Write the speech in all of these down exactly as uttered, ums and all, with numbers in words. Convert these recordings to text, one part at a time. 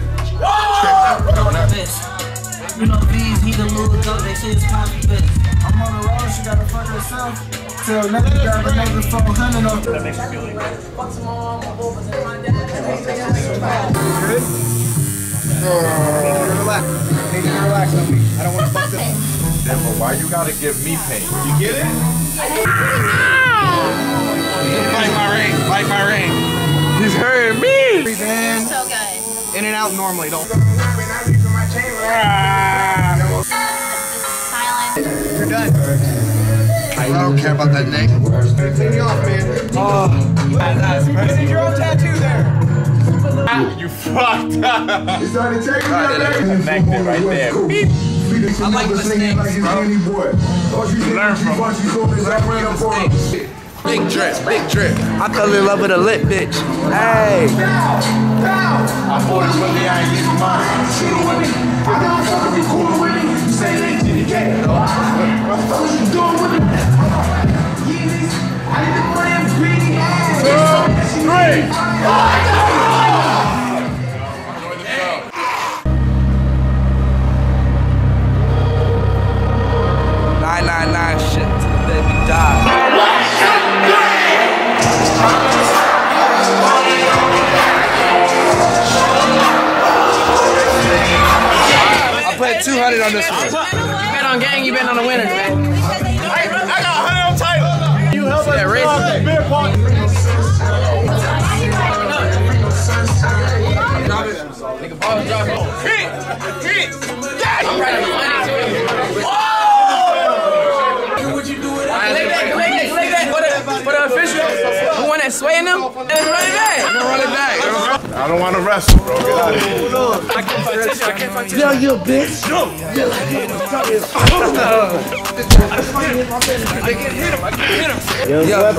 Mississippi. You know, these need a little dope, they say it's kind of best. I'm on the road, she gotta fuck herself. Till next grab another phone, hundred off. That makes me feel like that. Relax. Nigga, relax on me. I don't want to fuck this. Damn, but why you gotta give me pain? You get it? Light my ring, light my ring. He's hurting me. Breathe in. So good. In and out normally, don't. Ah. You're done. I don't care about that name. Take me off, man. Oh, that's impressive. You did your own tattoo there. Ah, you fucked up. You started taking right, that name. Connected right there. Beep. I like the snakes, bro. Learn from it. Big drip, big drip. I fell in love with a lit bitch. Hey. I bought it one day, I ain't getting mine. Shoot it with me. I got fucking be cool with me. You say it ain't Jimmy K. What you doing with me? Yeezys. I need to play him greedy ass. Two, three. Nine, nine, nine shit. They be died. two hundred on this one. You been on gang, you been on the winners, man. I, I got one hundred on title. You help us yeah, right. That beer party. Nigga, ball drop it. Hit! Hit! Yeah! I'm right on the money, too. Oh! What you do with that? Look at that, look at that. For the official, the one that's swaying them, let's run it back. Run it back. I don't want to wrestle, bro. Get out of here. Look, I can't find Tisha. I can't find Tisha. Yo, you bitch. Yo. Yo. I can't hit him. I can't hit him. Yo, yo, yo. Yo,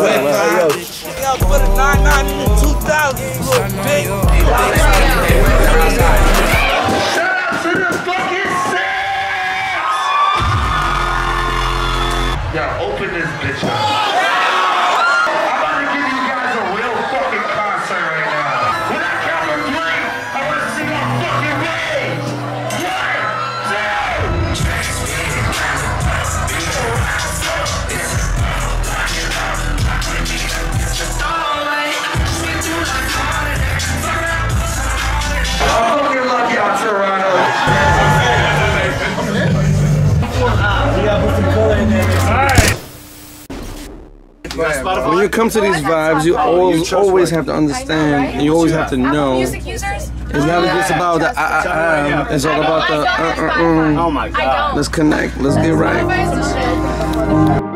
yo. Put a nine nine in the two thousand. You little bitch. Shout out to the fucking sets. Y'all open this bitch up. When you come to these vibes, you always always have to understand, and you always have to know. It's not just about the ah ah ah. It's all about the uh uh uh. Oh my God. Let's connect. Let's get right.